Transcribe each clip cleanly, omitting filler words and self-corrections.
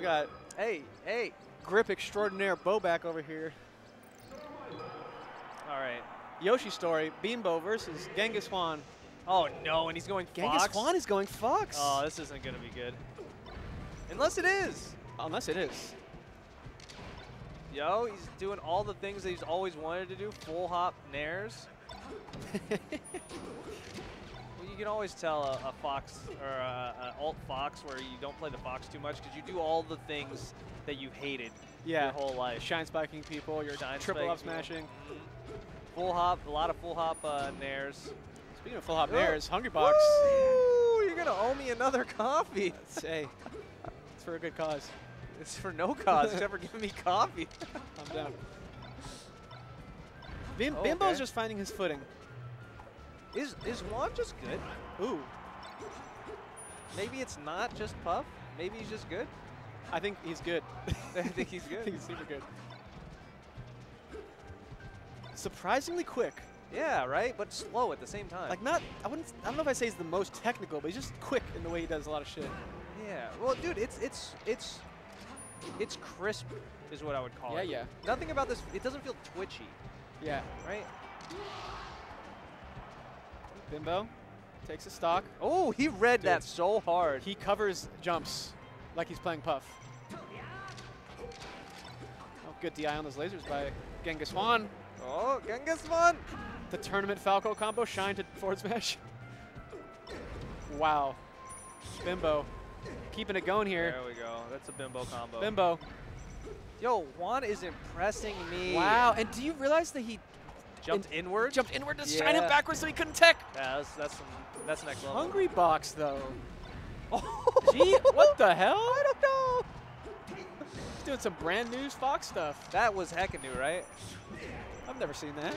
We got, hey, grip extraordinaire Bobak over here. All right. Yoshi's story, Bimbo versus Genghis Juan. Oh, no, and he's going Fox. Genghis Juan is going Fox. Oh, this isn't going to be good. Unless it is. Unless it is. Yo, he's doing all the things that he's always wanted to do, full hop nairs. Well, you can always tell a Fox or an alt Fox where you don't play the Fox too much because you do all the things that you hated your whole life. Shine spiking people, your triple up smashing. Full hop, a lot of full hop nairs. Speaking of full hop nairs, Hungrybox. Woo, you're going to owe me another coffee. Hey, it's for a good cause. It's for no cause except for giving me coffee. I'm down. Bimbo's just finding his footing. Is Juan just good? Ooh. Maybe it's not just Puff. Maybe he's just good. I think he's good. I think he's good. I think he's super good. Surprisingly quick. Yeah, right? But slow at the same time. Like not, I don't know if I say he's the most technical, but he's just quick in the way he does a lot of shit. Yeah. Well, dude, it's crisp is what I would call it. Yeah, yeah. Nothing about this, it doesn't feel twitchy. Yeah. Right? Bimbo takes a stock. Oh, he read that so hard. He covers jumps like he's playing Puff. Oh, good DI on those lasers by Genghis Juan. Oh, Genghis Juan. The tournament Falco combo, shine to forward smash. Wow. Bimbo keeping it going here. There we go. That's a Bimbo combo. Bimbo. Yo, Juan is impressing me. Wow, and do you realize that he jumped inward? Jumped inward to shine him backwards so he couldn't tech. Yeah, that's next level. Hungrybox, though. Gee, what the hell? I don't know. He's doing some brand new Fox stuff. That was heckin' new, right? I've never seen that.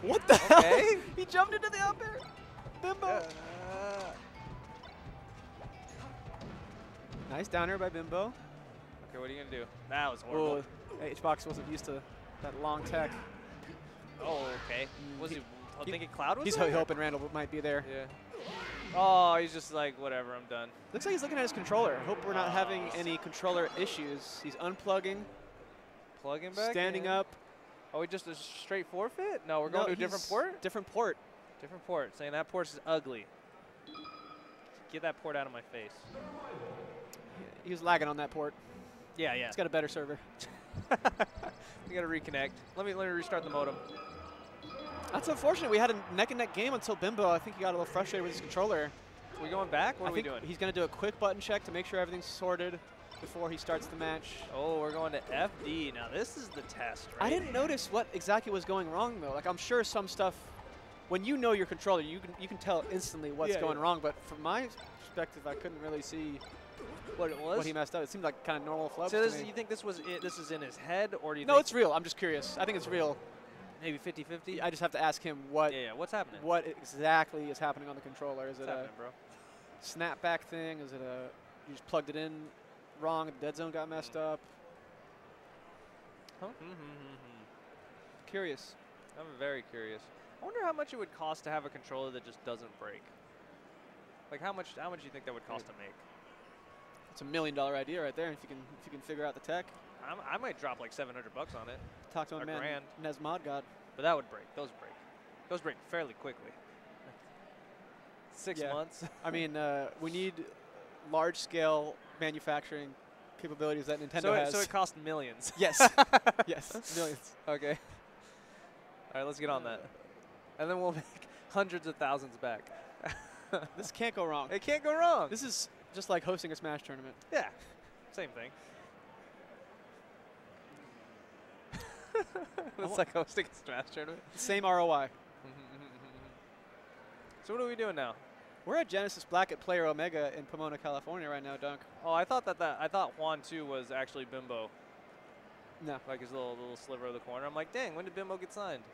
What the hell? He jumped into the up air. Bimbo. Nice downer by Bimbo. Okay, what are you going to do? That was horrible. Hey, HBox wasn't used to that long tech. Oh, okay. Was he thinking Cloud was there? He's hoping Randall might be there. Yeah. Oh, he's just like, whatever, I'm done. Looks like he's looking at his controller. I hope we're not having any controller issues. He's unplugging. Plugging back? Standing up. Are we just a straight forfeit? No, we're going to a different port? Different port. Different port. Saying that port is ugly. Get that port out of my face. He was lagging on that port. Yeah, yeah. It's got a better server. We got to reconnect. Let me restart the modem. That's unfortunate. We had a neck-and-neck game until Bimbo. I think he got a little frustrated with his controller. Are we going back? What are we doing? He's going to do a quick button check to make sure everything's sorted before he starts the match. Oh, we're going to FD. Now, this is the test, right? I didn't notice what exactly was going wrong, though. Like, I'm sure some stuff, when you know your controller, you can tell instantly what's going wrong. But from my perspective, I couldn't really see what it was? What he messed up. It seemed like kind of normal flubs. So you think this was it, this is in his head, or do you? No, it's real. I'm just curious. I think it's real. Maybe 50-50. I just have to ask him what. Yeah, yeah. What's happening? What exactly is happening on the controller? Is it a snapback thing? Is it a you just plugged it in wrong? The dead zone got messed up. Huh? Curious. I'm very curious. I wonder how much it would cost to have a controller that just doesn't break. Like how much do you think that would cost to make? It's $1 million idea right there. If you can figure out the tech, I might drop like $700 on it. Talk to my man, Nesmod God. But that would break. Those break fairly quickly. 6 months. I mean, we need large-scale manufacturing capabilities that Nintendo has. So it costs millions. Yes. Yes. Millions. Okay. All right, let's get on that, and then we'll make hundreds of thousands back. This can't go wrong. It can't go wrong. This is. Just like hosting a Smash tournament. Yeah, same thing. It's like hosting a Smash tournament. Same ROI. So what are we doing now? We're at Genesis Black at Player Omega in Pomona, California right now, Dunk. Oh, I thought I thought Juan 2 was actually Bimbo. No. Like his little sliver of the corner. I'm like, dang, when did Bimbo get signed?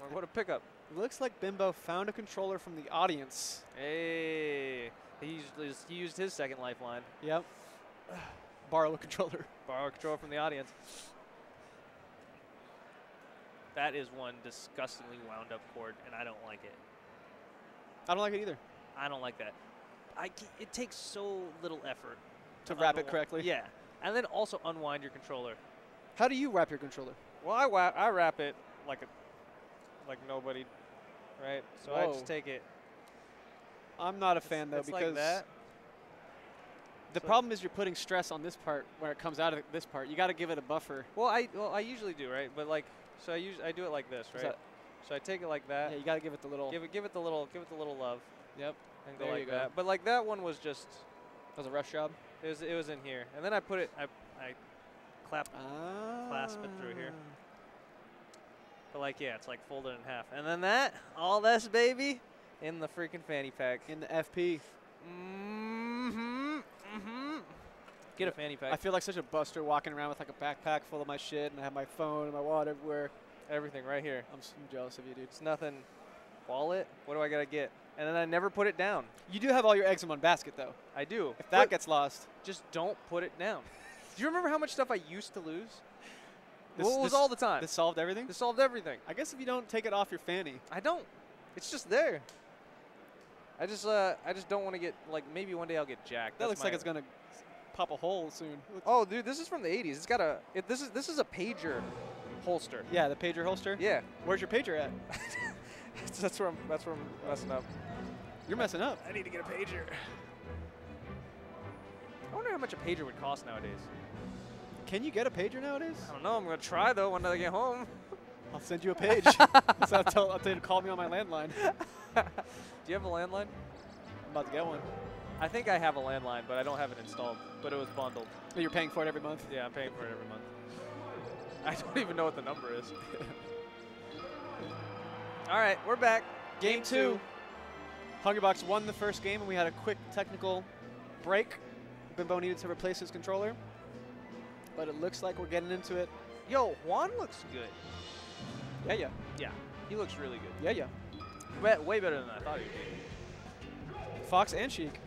Like, what a pickup. Looks like Bimbo found a controller from the audience. Hey, he used his second lifeline. Yep. Borrow a controller. Borrow a controller from the audience. That is one disgustingly wound up cord, and I don't like it. I don't like it either. I don't like that. it takes so little effort to wrap it correctly. Yeah, and then also unwind your controller. How do you wrap your controller? Well, I wrap it like a nobody, right? So I just take it. I'm not a fan though, because like that. The problem is you're putting stress on this part where it comes out of this part. You got to give it a buffer. Well, I usually do, right? But like, so I do it like this, right? So I take it like that. Yeah, you got to give it the little. Give it the little love. Yep. And go like that. But like that one was just. That was a rough job. It was in here, and then I put it. I clasp it through here. But like, yeah, it's like folded in half, and then that, all this baby, in the freaking fanny pack. In the FP. Get a fanny pack. I feel like such a buster walking around with like a backpack full of my shit, and I have my phone and my wallet everywhere. Everything right here. I'm jealous of you, dude. It's nothing. Wallet? What do I gotta get? And then I never put it down. You do have all your eggs in one basket, though. I do. If that gets lost. Just don't put it down. Do you remember how much stuff I used to lose? Well, it was all the time. This solved everything? This solved everything. I guess if you don't take it off your fanny. I don't. It's just there. I just don't want to get, like, maybe one day I'll get jacked. That looks like it's gonna pop a hole soon. Oh, dude, this is from the 80s. It's got a. This is a pager holster. Yeah, the pager holster. Yeah. Where's your pager at? that's where I'm messing up. You're messing up. I need to get a pager. I wonder how much a pager would cost nowadays. Can you get a pager nowadays? I don't know. I'm gonna try though when I get home. I'll send you a page. So I'll tell you to call me on my landline. Do you have a landline? I'm about to get one. I think I have a landline, but I don't have it installed. But it was bundled. But you're paying for it every month? Yeah, I'm paying for it every month. I don't even know what the number is. All right, we're back. Game two. Hungrybox won the first game, and we had a quick technical break. Bimbo needed to replace his controller. But it looks like we're getting into it. Yo, Juan looks good. Yeah, yeah. Yeah, he looks really good. Yeah, yeah. Way better than I thought he would. Fox and Sheik.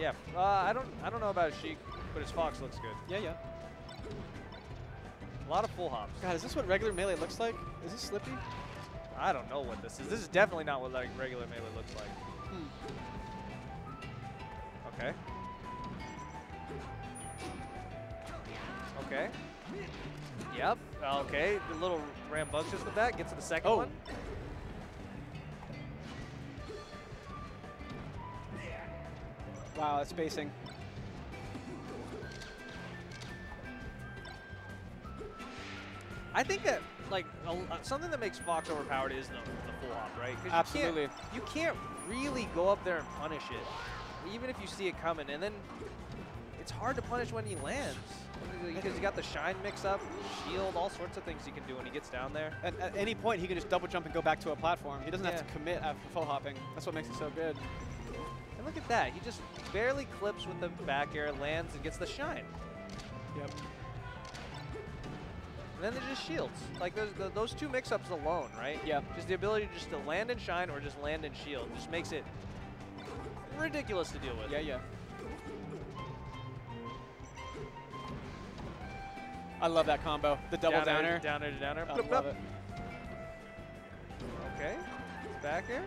Yeah, I don't know about Sheik, but his Fox looks good. Yeah, yeah. A lot of full hops. God, is this what regular melee looks like? Is this slippy? I don't know what this is. This is definitely not what like regular melee looks like. Hmm. Okay. Okay. Yep. Okay. A little rambunctious with that. Get to the second one. Wow, that's spacing. I think that like something that makes Fox overpowered is the full hop, right? Absolutely. You can't really go up there and punish it, even if you see it coming. And then it's hard to punish when he lands. Because you got the shine mix up, shield, all sorts of things you can do when he gets down there. At any point, he can just double jump and go back to a platform. He doesn't have to commit after full hopping. That's what makes it so good. And look at that. He just barely clips with the back air, lands, and gets the shine. Yep. And then there's just shields. Like those two mix-ups alone, right? Yeah. Just the ability just to land and shine or just land and shield just makes it ridiculous to deal with. Yeah, yeah. I love that combo. The double downer. Downer to downer. I love it. Okay. Back here.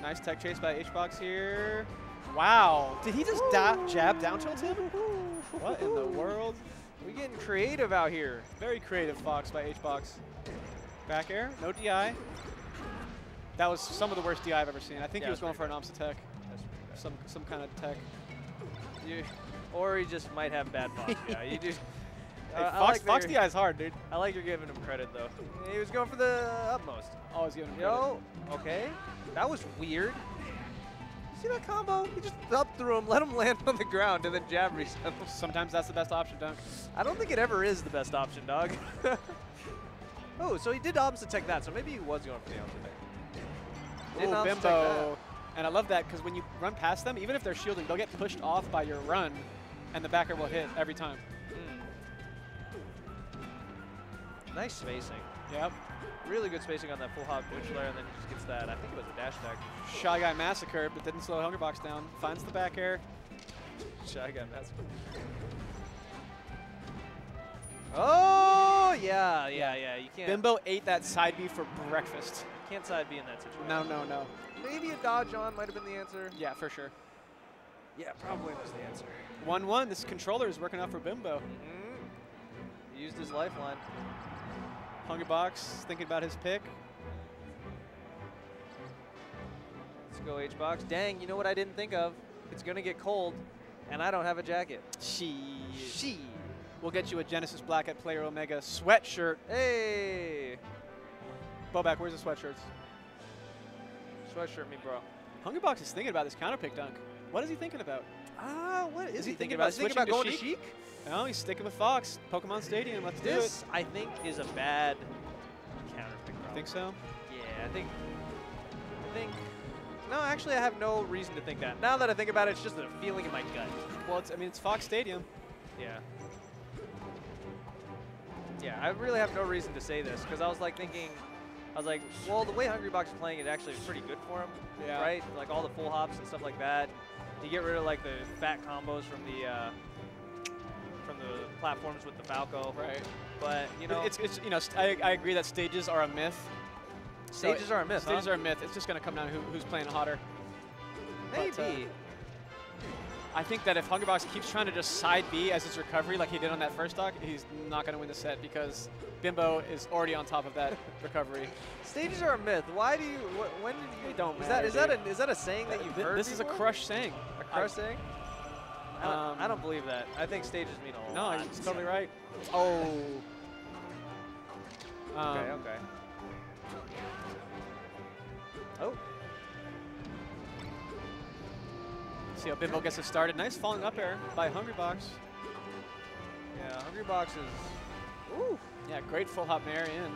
Nice tech chase by HBox here. Wow. Did he just jab down tilt him? What in the world? We getting creative out here. Very creative Fox by HBox. Back air. No DI. That was some of the worst DI I've ever seen. I think he was going for an Omps attack. Some kind of tech. Or he just might have bad Fox. Yeah, you do. Hey, Fox DI is hard, dude. I like you're giving him credit, though. He was going for the utmost. Always giving him credit. Okay. That was weird. See that combo? He just up through him, let him land on the ground, and then jab reset. Sometimes that's the best option, Dunk. I don't think it ever is the best option, dog. Oh, so he did opposite tech that, so maybe he was going for the opposite tech. Oh, Bimbo. And I love that, because when you run past them, even if they're shielding, they'll get pushed off by your run, and the backer will hit every time. Nice spacing. Yep. Really good spacing on that full hop butch layer, and then he just gets that. I think it was a dash attack. Shy Guy Massacre, but didn't slow Hungrybox down. Finds the back air. Shy Guy Massacre. Oh, yeah, yeah, yeah. You can't. Bimbo ate that side B for breakfast. Can't side B in that situation. No, no, no. Maybe a dodge on might have been the answer. Yeah, for sure. Yeah, probably was the answer. 1-1. This controller is working out for Bimbo. Mm-hmm. He used his lifeline. Hungrybox thinking about his pick. Let's go H-Box. Dang, you know what I didn't think of? It's going to get cold, and I don't have a jacket. She. We'll get you a Genesis Black at Player Omega sweatshirt. Hey. Bobak, where's the sweatshirts? Sweatshirt me, bro. Hungrybox is thinking about this counterpick dunk. What is he thinking about? What is he thinking about? Is he thinking about going to Sheik? No, he's sticking with Fox. Pokemon Stadium, let's do it. This, I think, is a bad counterpick. You think so? Yeah, I think. No, actually, I have no reason to think that. Now that I think about it, it's just a feeling in my gut. Well, it's, I mean, it's Fox Stadium. Yeah. Yeah, I really have no reason to say this, because I was like thinking, well, the way Hungrybox is playing is actually pretty good for him, yeah, right? Like all the full hops and stuff like that. You get rid of like the fat combos from the platforms with the Falco, right? But you know, it's you know, I agree that stages are a myth. Stages are a myth. Stages are a myth. It's just gonna come down to who's playing hotter. Maybe. But, I think that if Hungrybox keeps trying to just side B as his recovery like he did on that first stock, he's not going to win the set because Bimbo is already on top of that recovery. Stages are a myth. Why do you? When did you? They don't matter. Is that a saying that you've heard? This before? Is a crush saying. A crush saying? I don't believe that. I think stages mean a lot. No, he's totally right. Oh. Okay. Okay. Oh. See how Bimbo gets it started. Nice falling up air by Hungrybox. Yeah, Hungrybox is. Ooh. Yeah, great full hop air in.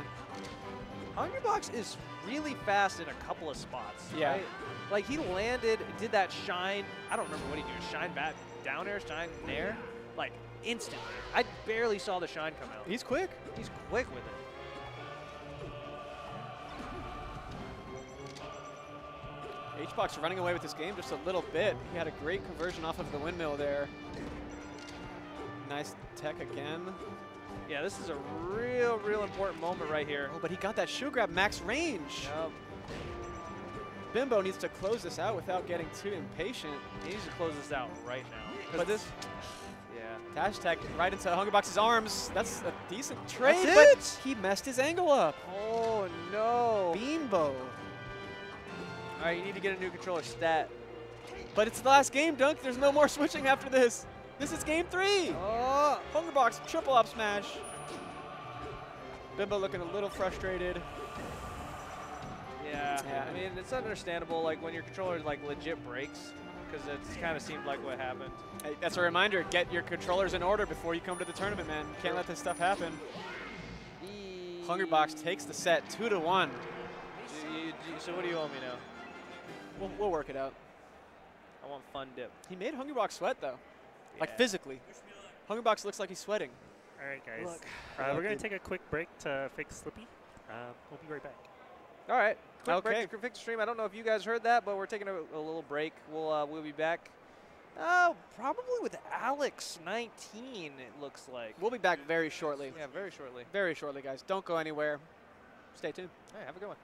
Hungrybox is really fast in a couple of spots. Yeah. Right? Like he landed, did that shine. I don't remember what he did. Shine back down air, shine there, like instantly. I barely saw the shine come out. He's quick. He's quick with it. Hbox running away with this game just a little bit. He had a great conversion off of the windmill there. Nice tech again. Yeah, this is a real, real important moment right here. Oh, but he got that shoe grab max range. Yep. Bimbo needs to close this out without getting too impatient. He needs to close this out right now. But this, yeah. Dash tech right into Hungrybox's arms. That's a decent trade, but he messed his angle up. Oh, no. Bimbo. All right, you need to get a new controller stat. But it's the last game, Dunk. There's no more switching after this. This is game 3. Oh. Hungrybox, triple up smash. Bimbo looking a little frustrated. Yeah, I mean, it's understandable. Like when your controller like legit breaks, because it's kind of seemed like what happened. Hey, that's a reminder. Get your controllers in order before you come to the tournament, man. Can't let this stuff happen. Hungrybox takes the set 2-1. So what do you owe me now? We'll work it out. I want fun dip. He made Hungrybox sweat, though. Yeah. Like, physically. Hungrybox looks like he's sweating. All right, guys. We're going to take a quick break to fix Slippy. We'll be right back. All right. Quick break to fix the stream. I don't know if you guys heard that, but we're taking a little break. We'll be back probably with Alex19, it looks like. We'll be back very shortly. Yeah, very shortly. Very shortly, guys. Don't go anywhere. Stay tuned. All right, have a good one.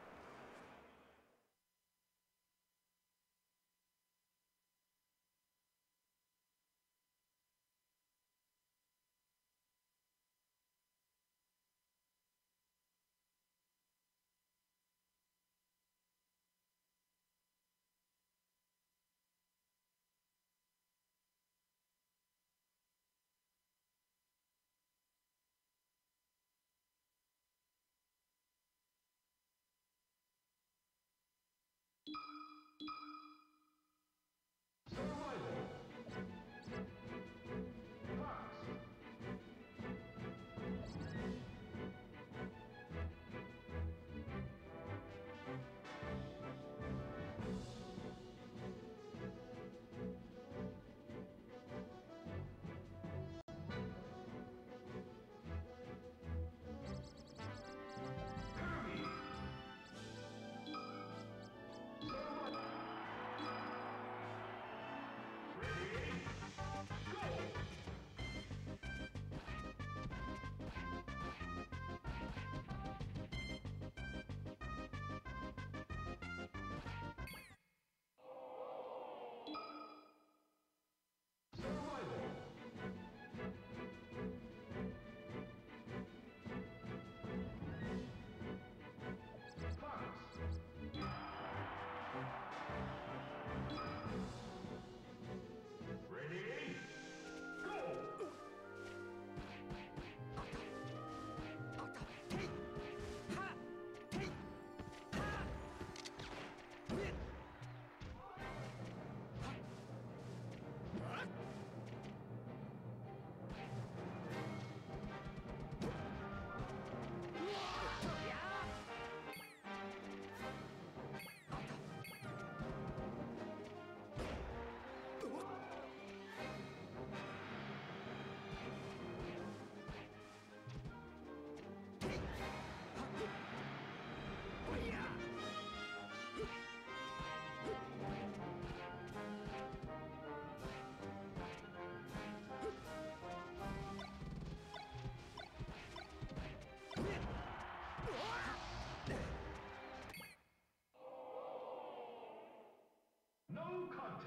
contest.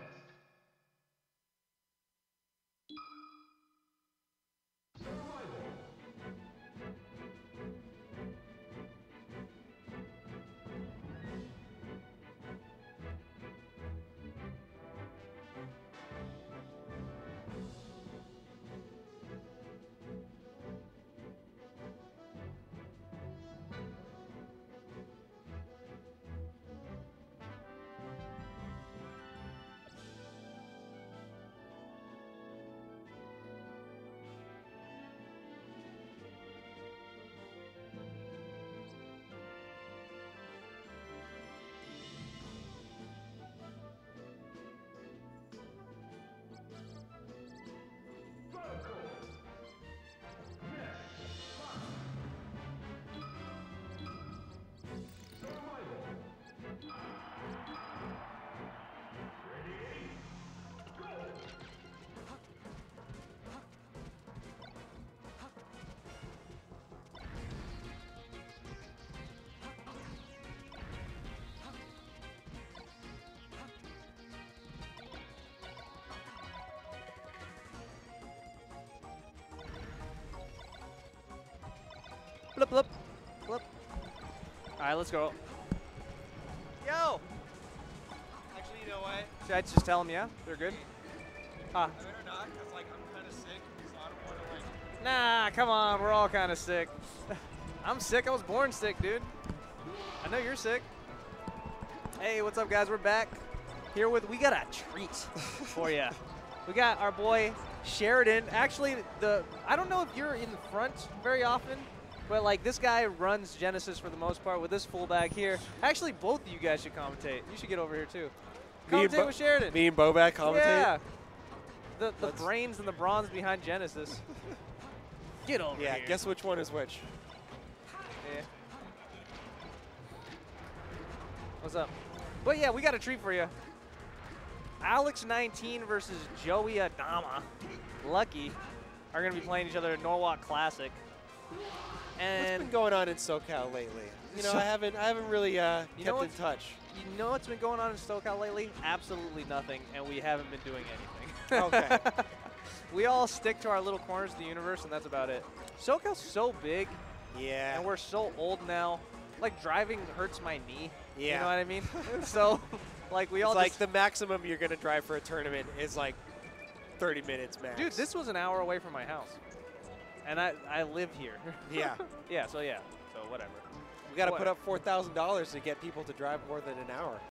Blip, blip, blip. All right, let's go. Yo! Actually, you know what? Should I just tell him, yeah? They're good? Ah. I better not, because, like, I'm kind of sick, so I don't want to, like... Nah, come on. We're all kind of sick. I'm sick. I was born sick, dude. I know you're sick. Hey, what's up, guys? We're back here with... We got a treat for you. We got our boy Sheridan. Actually, the... I don't know if you're in the front very often. But, like, this guy runs Genesis for the most part with this fullback here. Actually, both of you guys should commentate. You should get over here, too. Commentate with Sheridan. Me and Bobak commentate? Yeah. The brains and the bronze behind Genesis. Get over here. Yeah, guess which one is which. Yeah. What's up? But, yeah, we got a treat for you. Alex19 versus Joey Adama, Lucky, are going to be playing each other at Norwalk Classic. And what's been going on in SoCal lately? You know, I haven't really kept in touch. You know what's been going on in SoCal lately? Absolutely nothing, and we haven't been doing anything. Okay. We all stick to our little corners of the universe, and that's about it. SoCal's so big. Yeah. And we're so old now. Like, driving hurts my knee. Yeah. You know what I mean? So, like, we all it's just like the maximum you're going to drive for a tournament is, like, 30 minutes max. Dude, this was an hour away from my house. And I live here. Yeah. Yeah, so whatever. We got to put up $4,000 to get people to drive more than an hour.